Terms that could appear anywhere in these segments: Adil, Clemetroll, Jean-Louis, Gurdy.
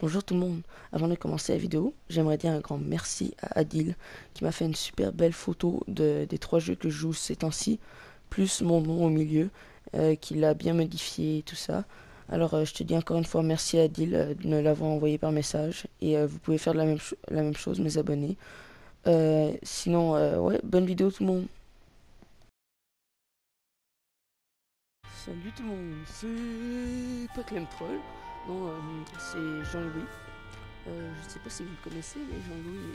Bonjour tout le monde, avant de commencer la vidéo, j'aimerais dire un grand merci à Adil qui m'a fait une super belle photo des trois jeux que je joue ces temps-ci, plus mon nom au milieu, qu'il a bien modifié et tout ça. Alors je te dis encore une fois merci à Adil de me l'avoir envoyé par message, et vous pouvez faire la même chose mes abonnés. Sinon, ouais, bonne vidéo tout le monde. Salut tout le monde, c'est pas Clemetroll. Non, c'est Jean-Louis. Je ne sais pas si vous le connaissez, mais Jean-Louis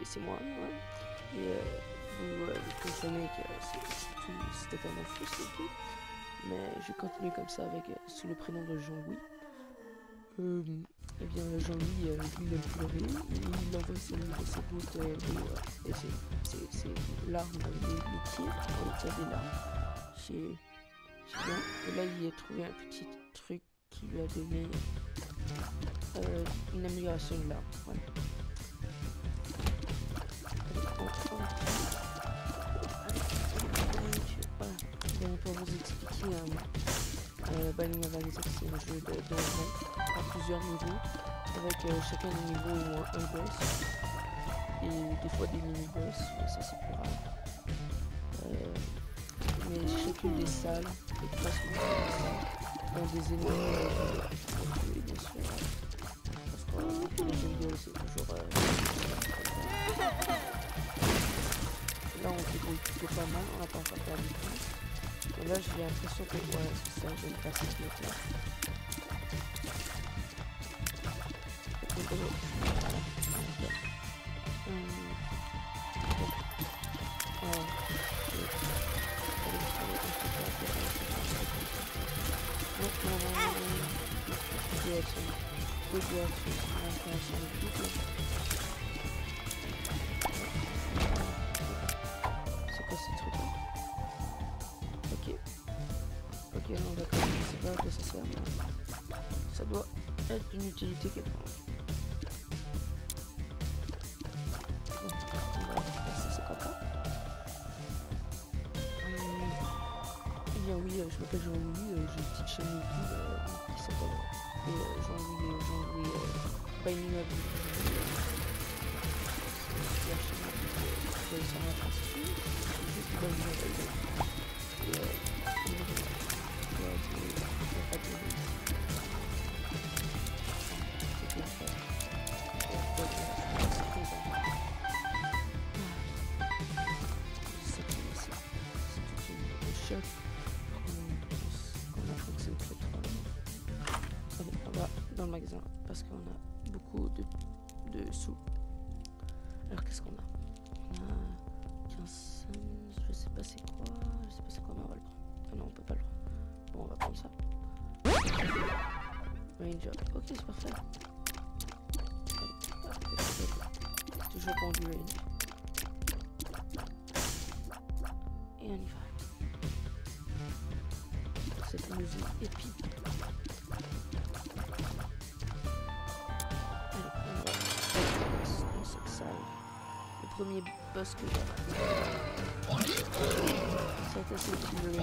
et c'est moi, ouais. Et vous comprenez que c'est totalement fou ce truc. Mais je continue comme ça avec sous le prénom de Jean-Louis. Eh bien, Jean-Louis, il aime pleurer, il envoie ses gouttes et ses larmes, les tirs, on tire des larmes. C'est bien. Et là, il a trouvé un petit truc qui lui a donné une amélioration de l'arme. Ouais. Donc, pour vous expliquer, Banning of Adil, c'est un jeu de à plusieurs niveaux, avec chacun des niveaux au moins un boss, et des fois des mini-boss, mais ça c'est plus rare. Mais chacune des salles, et presque des salles, dans des ennemis, bien sûr, parce que les jungles c'est toujours là on fait plutôt pas mal, on n'a pas encore perdu du tout, et là j'ai l'impression que ouais, c'est ça, je vais passer ce mec là. C'est quoi ces trucs là? Ok, non d'accord, je sais pas à quoi ça sert, mais ça doit être une utilité quelque part. On va passer ces copains. Eh bien oui, je m'appelle Jean-Louis, j'ai une petite chaîne YouTube qui s'appelle Jean-Louis Binding of Adil. Dans le magasin parce qu'on a beaucoup de sous. Alors qu'est-ce qu'on a? On a 15 cents, je sais pas c'est quoi, mais on va le prendre. Ah non, on peut pas le prendre. Bon, on va prendre ça. Main job. Ok, c'est parfait. Allez, toujours prendre du range. Et on y va. Cette musique épique. Premier boss que j'ai. C'est assez cool.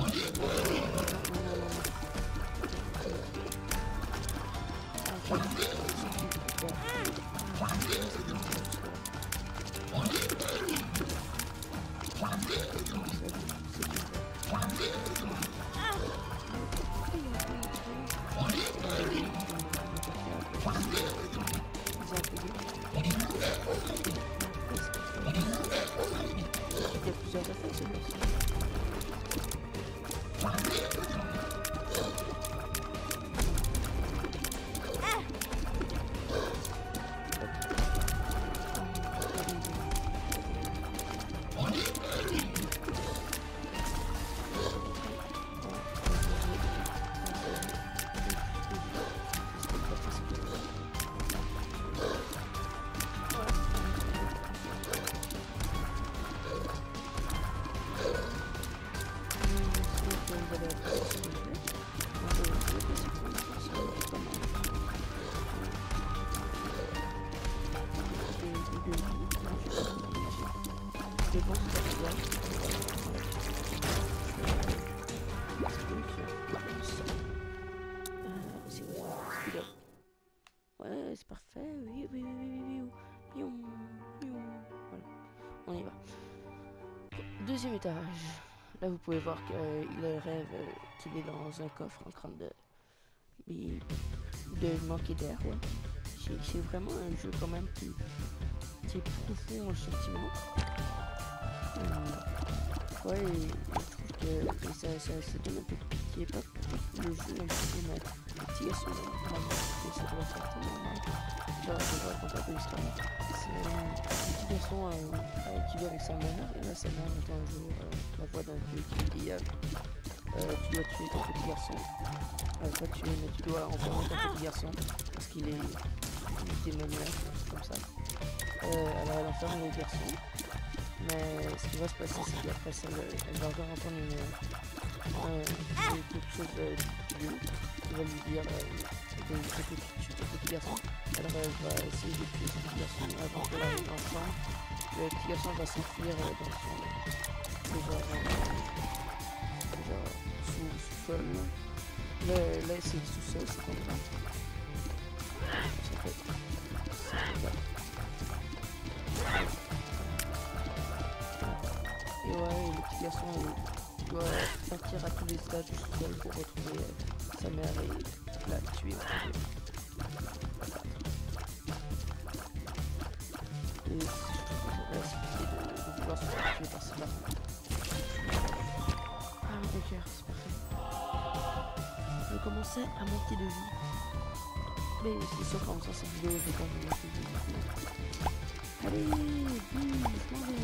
Ah, ouais, c'est parfait. Oui. Voilà, on y va. Deuxième étage. Là, vous pouvez voir qu'il rêve qu'il est dans un coffre en train de manquer d'air. Ouais. C'est vraiment un jeu quand même qui est profond en sentiment. Ouais, je trouve que ça donne un peu de pitié, pas le jeu, même si on a des petits gars sont mais ça doit certainement genre je dois raconter l'histoire. C'est un petit garçon qui vit avec sa mère, et là sa mère entend un jour la voix d'un vieux qui dit tu dois tuer ton petit garçon. Pas tuer, mais tu dois enfermer ton petit garçon, parce qu'il est démoniaque, comme ça. Alors elle enferme le garçon. Mais ce qui va se passer, c'est qu'après ça, elle va encore entendre quelque chose de vieux qui va lui dire de petit garçon. Alors elle va essayer de tuer ce petit garçon avant qu'elle arrive dans le champ. Le petit garçon va s'enfuir dans son sous-sol. Là c'est le sous-sol, c'est comme ça. Et ouais, le petit garçon doit partir à tous les étages du sous-sol pour retrouver sa mère et la tuer. Et de vouloir se faire tuer par cela. Ah, mon cœur, c'est parfait. Je commençais à manquer de vie. Mais c'est sûr qu'en faisant cette vidéo, je vais quand même manquer de vie. Allez, bim, je m'en vais là.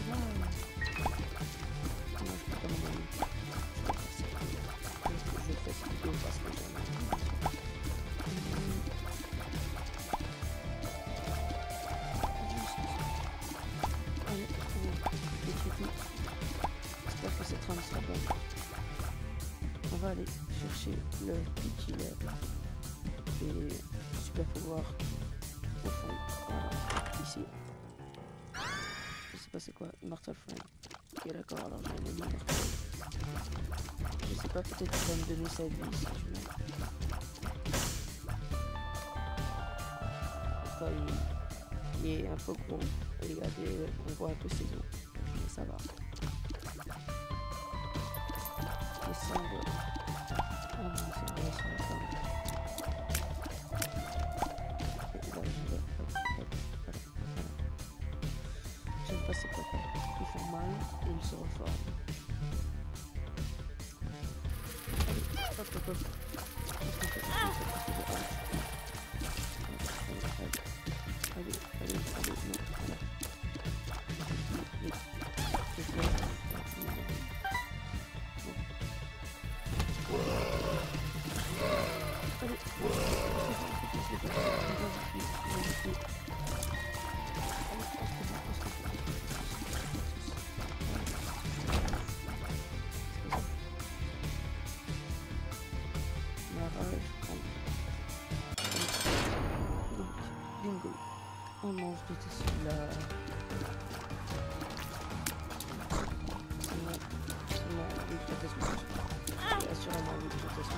J'espère que cette trame sera bonne. On va aller chercher le petit lèvre et super pouvoir au fond. Ici. Je sais pas c'est quoi, Martel Flame. Ok d'accord, alors j'ai un Martel. Je sais pas, peut-être qu'il va me donner sa vie si tu veux. Enfin, il est un peu gros. Regardez, on voit un peu ses os. Mais ça va. Les sangles. Oh non, c'est vrai, sur la femme. J'aime pas ces copains. Ils font mal et ils se reforment. Allez, hop. Oh non, je déteste celui-là. C'est assurément lui que je déteste.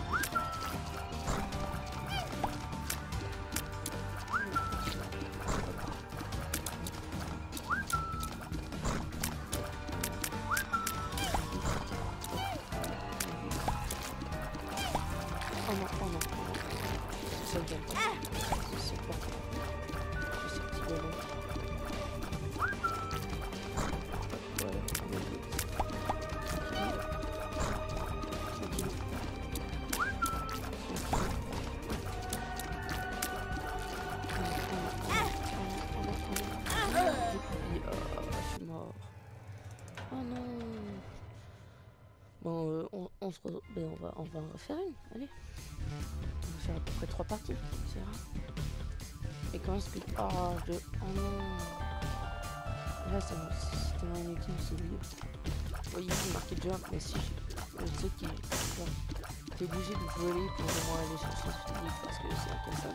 On va en refaire une, allez. On va faire à peu près 3 parties, c'est rare. Et comment est-ce que... Oh, oh non. Là, c'est tellement inutile, ce lieu. Vous voyez, c'est marqué jump, mais si je sais qu'il est obligé de voler pour vraiment aller chercher ce livre parce que c'est comme ça,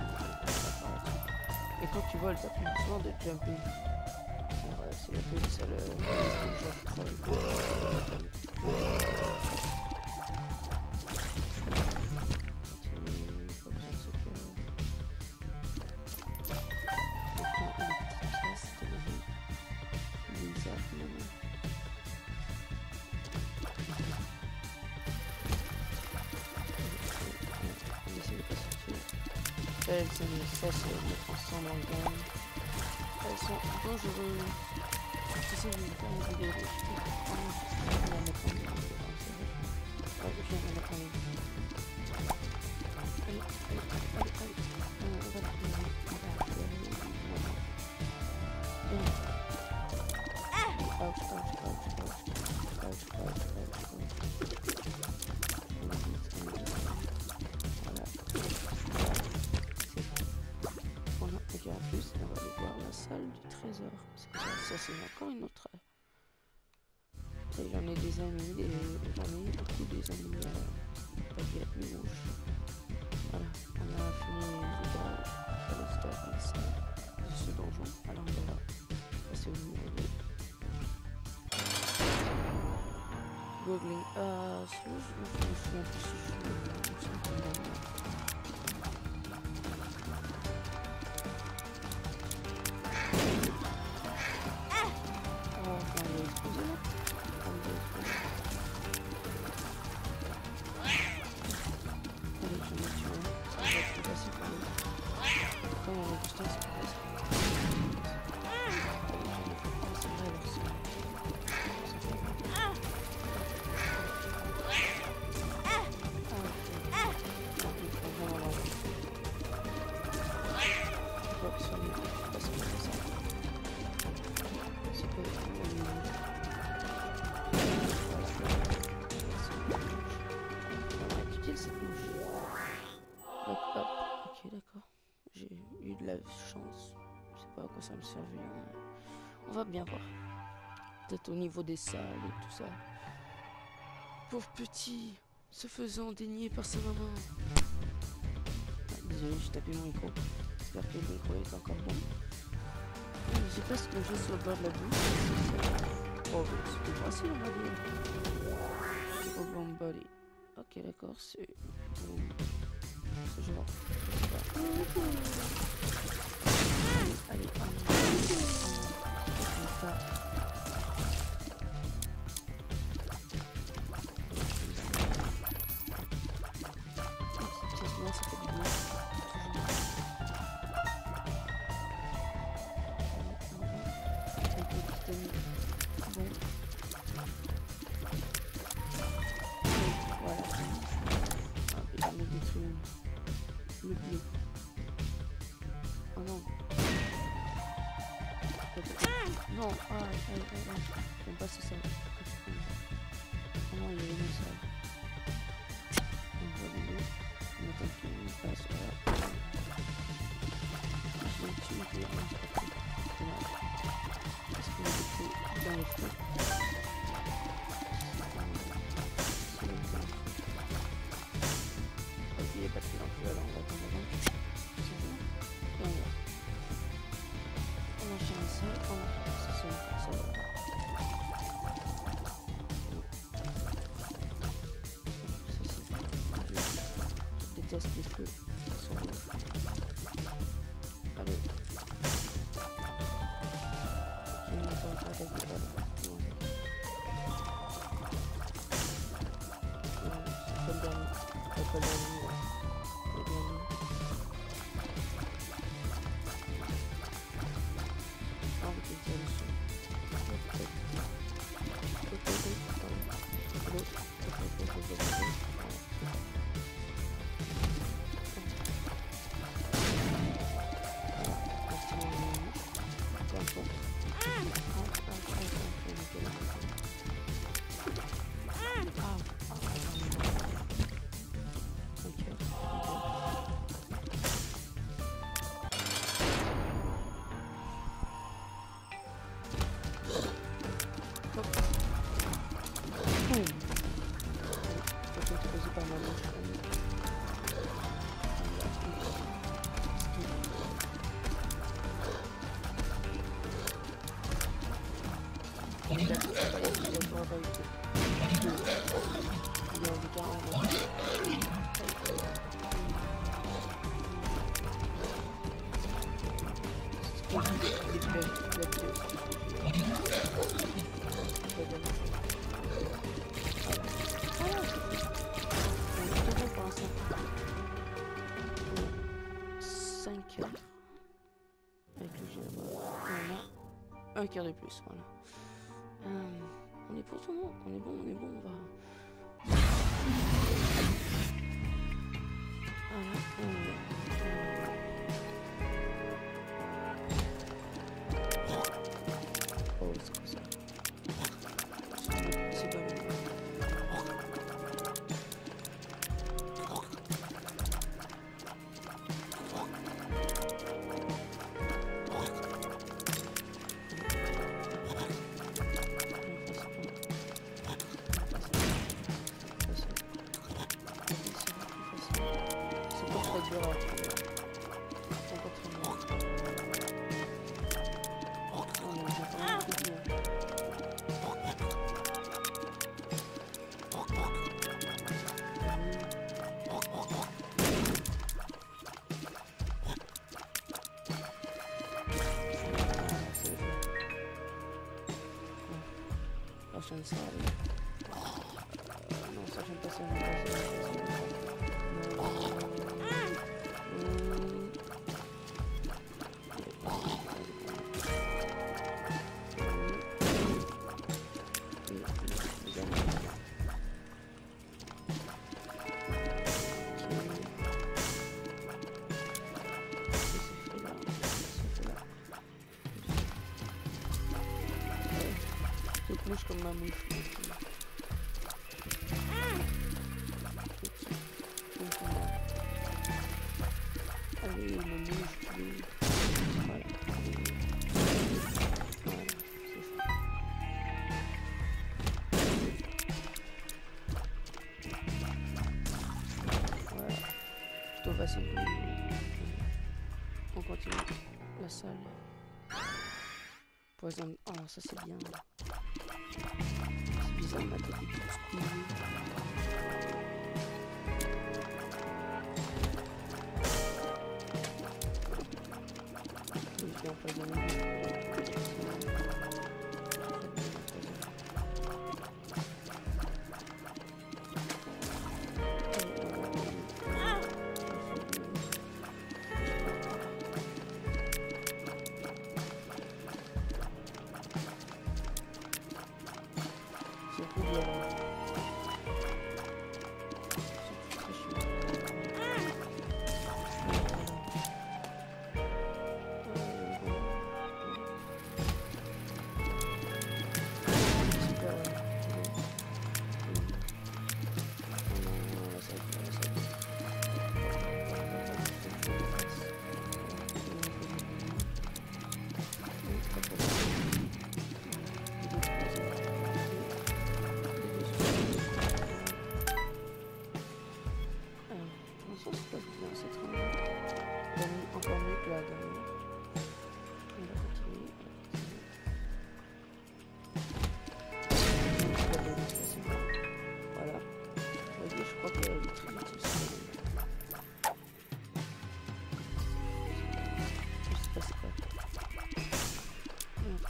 mais quand tu voles, t'as plus besoin de jumper. Bon, ouais, c'est un peu ça le... Ça c'est le poisson dans le gang. Elles sont dangereuses. Je sais que je vais faire une vidéo de ça, c'est encore une autre. J'en ai des amis, j'en ai beaucoup des amis avec la pluie rouge. Voilà, on a fini de ce donjon. Alors on va passer au niveau de Googling. Ça me servir. On va bien voir. Peut-être au niveau des salles et tout ça. Pauvre petit, se faisant dénier par sa maman. Ah, désolé, j'ai tapé mon micro. J'espère que le micro est encore bon. Ah, je sais pas ce que je sur le bord de la bouche. Oh, c'était facile, on va dire. Oblong body. Ok, d'accord, c'est. C'est genre. Allez, non, j'aime pas ce sale. Comment il est venu ça? On va le mettre. On attend qu'il passe. Voilà. Je vais le tuer. Je vais le tuer. Dans le feu. Ok, il est pas pris dans le feu, alors on va prendre le temps. C'est bon. Et on va. On enchaîne ça. On va. Je déteste les feux. Allez. Je ne m'entends pas avec les balles. C'est pas le dernier. C'est pas le dernier. C'est le dernier. un quart de plus, voilà. On est pour tout le monde, on est bon, on va... Voilà, oh, c'est quoi ça? C'est pas bon. Comme ma mouche. Allez, ma mouche. Voilà. Voilà. Plutôt facile. On continue. La salle. Poison. Oh, ça c'est bien. C'est bizarre, ma tête est toute coulue. Je vais empoisonner.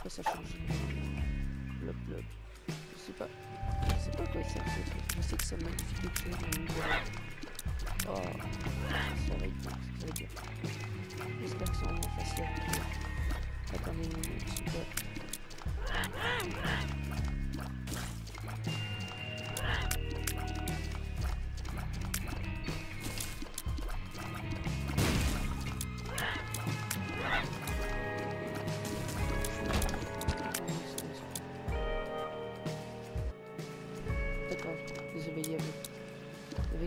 Ça change. Blop, blop. Je sais pas quoi ça fait. Je sais que ça modifie quelque chose. Oh, ça va être bien. Ça va être bien. J'espère que ça va être facile. Attendez une minute.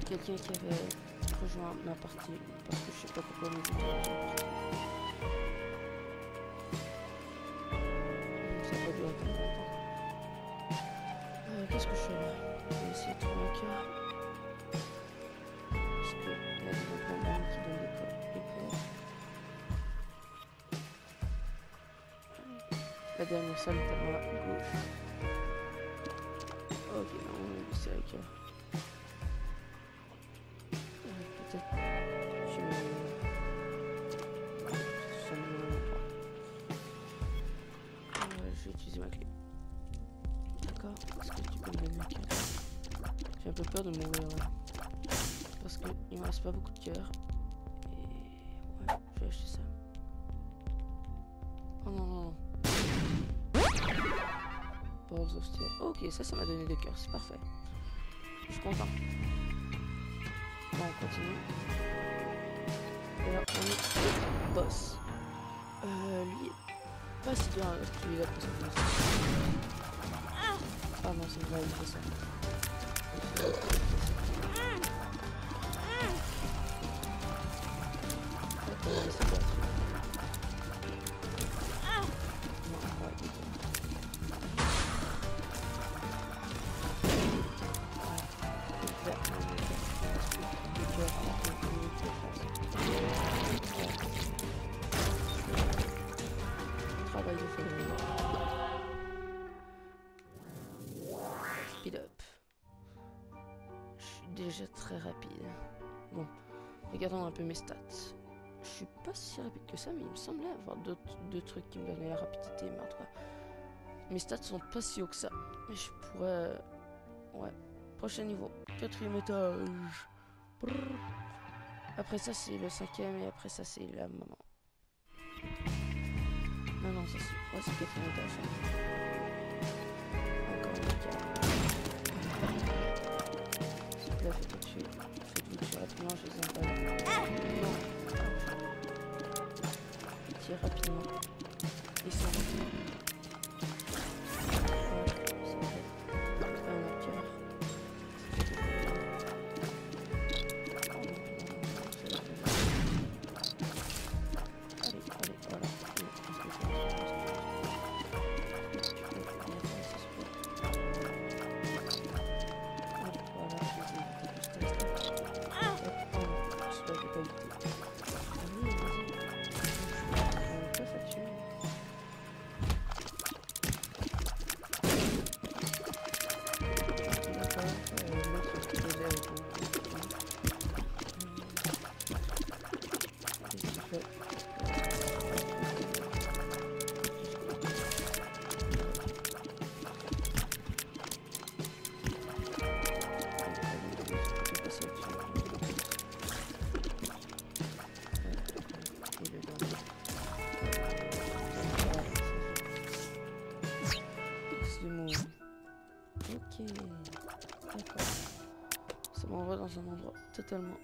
Quelqu'un qui avait rejoint ma partie parce que je sais pas pourquoi on ça va durer comme longtemps. Qu'est-ce que je fais là? Je vais essayer de trouver un cœur. Parce qu'il y a des problèmes qui donnent des corps. La dernière salle est à ma gauche. Ok, là on va laisser le cœur. Je vais utiliser ma clé. D'accord, est-ce que tu peux me donner un cœur? J'ai un peu peur de mourir, ouais. Parce qu'il me reste pas beaucoup de cœur. Et ouais, je vais acheter ça. Oh non, non, non. Balls of Steel. Ok, ça m'a donné 2 cœurs, c'est parfait. Je suis content. Bon, on continue. Et là, on est le boss. Lui, pas si bien celui-là pour cette place. Ah non, c'est vrai, il fait ça. Speed up. Je suis déjà très rapide. Bon, regardons un peu mes stats. Je suis pas si rapide que ça, mais il me semblait avoir d'autres trucs qui me donnaient la rapidité. Mais en tout cas, mes stats sont pas si hauts que ça. Mais je pourrais... Ouais. Prochain niveau. 4e étage. Après ça, c'est le 5e et après ça, c'est la maman. Non, non, ça c'est... Ouais, c'est le 4e étage. Encore un cas. S'il te plaît, faites tout de suite. Faites-vous tout de suite rapidement, je les aime pas. Non. Rapidement et sans un endroit totalement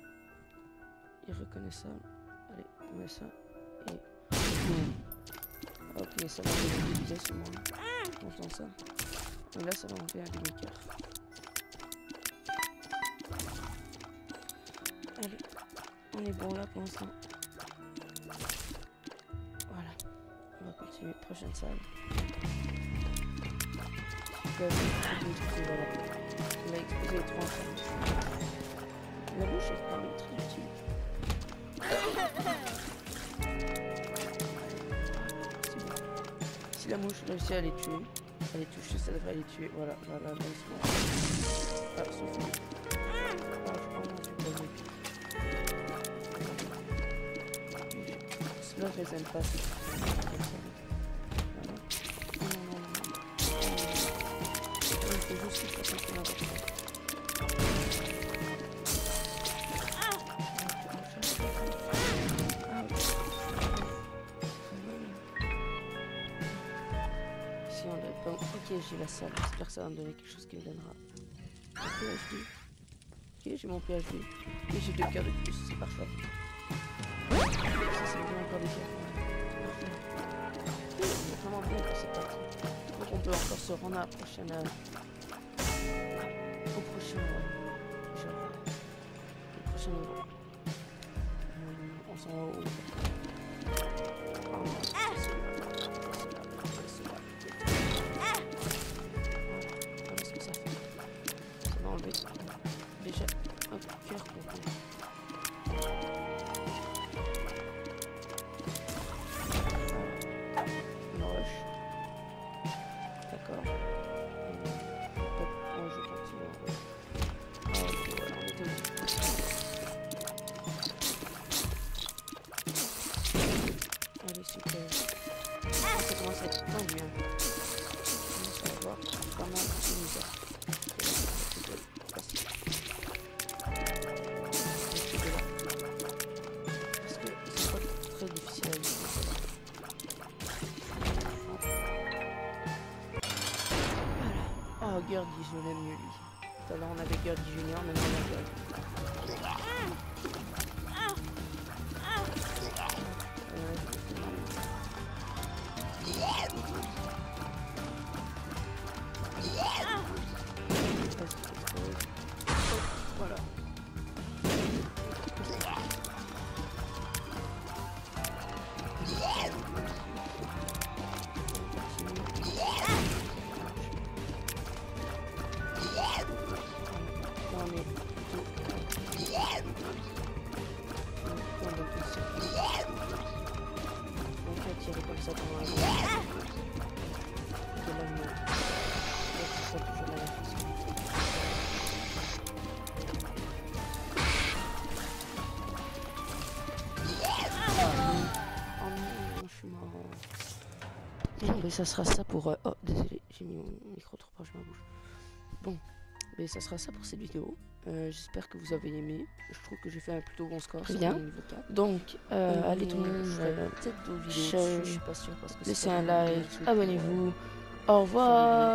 irreconnaissable. Allez, on met ça et ok, ça va débiliser ce moment. On entend ça. Et là, ça va monter à 1000 cœurs. Allez, on est bon là pour l'instant. Voilà, on va continuer. Prochaine salle. On va exploser les 3 fois. La bouche est quand même très utile. C'est bon. Si la mouche réussit à les tuer, elle les touche, ça devrait les tuer. Voilà, voilà, voilà. Ah, ils sont finis. Ah, je prends mon super. Cela, je les aime pas. Voilà. Non, non, non. Il faut juste que ça continue à reprendre. Ok, j'ai la salle, j'espère que ça va me donner quelque chose qui me donnera un PhD. Ok, j'ai mon PhD. Et j'ai 2 cœurs de plus, c'est parfait. Ça, ça me donne encore des cœurs. C'est parfait. C'est vraiment bien pour cette partie. Donc on peut encore se rendre à la prochaine... au prochain... genre... au prochain niveau. On s'en va au... Déjà un cœur pour vous. Une roche. D'accord. Moi je continue. Ah ok, voilà, on était au. Allez, super. Ça commence à être tendu. On va voir comment on utilise. Gurdy, je le mets mieux lui. Tout à l'heure on avait Gurdy Junior, maintenant on a Gurdy. Voilà. Mais ça sera ça pour... Oh, désolé, j'ai mis mon micro trop proche de ma bouche. Bon, mais ça sera ça pour cette vidéo. J'espère que vous avez aimé. Je trouve que j'ai fait un plutôt bon score. Bien. Donc, allez tomber. Je suis pas sûre parce que laissez un like, abonnez-vous. Au revoir.